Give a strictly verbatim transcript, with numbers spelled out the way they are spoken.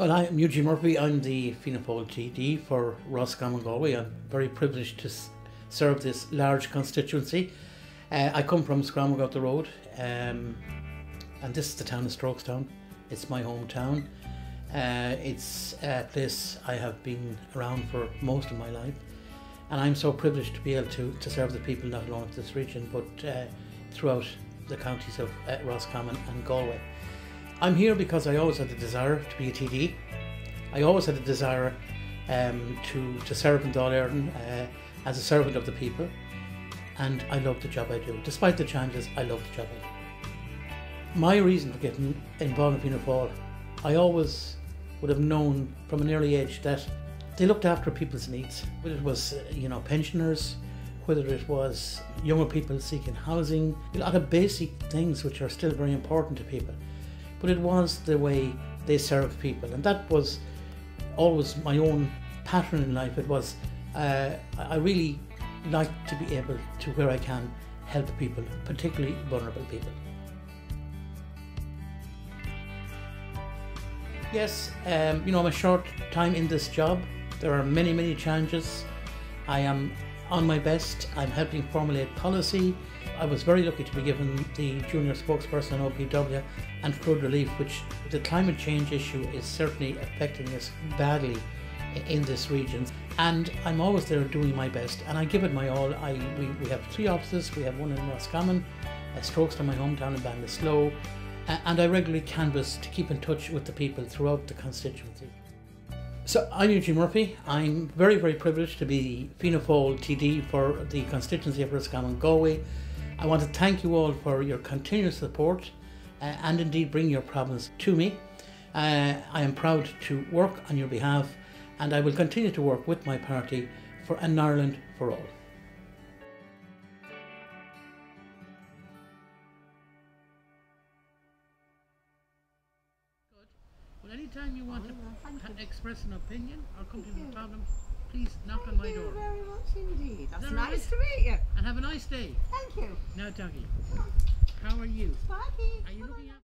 Well, I'm Eugene Murphy. I'm the Fianna Fáil T D for Roscommon-Galway. I'm very privileged to serve this large constituency. Uh, I come from Scragmore up the road, um, and this is the town of Strokestown. It's my hometown. Uh, it's a place I have been around for most of my life, and I'm so privileged to be able to, to serve the people not only of this region but uh, throughout the counties of uh, Roscommon and Galway. I'm here because I always had a desire to be a T D. I always had a desire um, to, to serve in Dáil Éireann uh, as a servant of the people, and I love the job I do. Despite the challenges, I love the job I do. My reason for getting involved in Fianna Fáil, I always would have known from an early age that they looked after people's needs, whether it was you know pensioners, whether it was younger people seeking housing, a lot of basic things which are still very important to people. But it was the way they served people, and that was always my own pattern in life. It was, uh, I really like to be able to, where I can, help people, particularly vulnerable people. Yes, um, you know, I'm a short time in this job. There are many, many challenges. I am on my best. I'm helping formulate policy. I was very lucky to be given the junior spokesperson on O P W and flood relief, which the climate change issue is certainly affecting us badly in this region. And I'm always there doing my best, and I give it my all. I, we, we have three offices. We have one in Roscommon, Strokestown, my hometown in Banagher, and I regularly canvass to keep in touch with the people throughout the constituency. So I'm Eugene Murphy. I'm very, very privileged to be Fianna Fáil T D for the constituency of Roscommon-Galway. I want to thank you all for your continuous support uh, and indeed bring your problems to me. Uh, I am proud to work on your behalf, and I will continue to work with my party for an Ireland for all. Good. Well, any time you want to express an opinion or come to a problem, please knock on my door. Thank you very much indeed. That's nice to meet you. And have a nice day. Thank you. Now, Dougie, how are you? Sparky. Are you looking at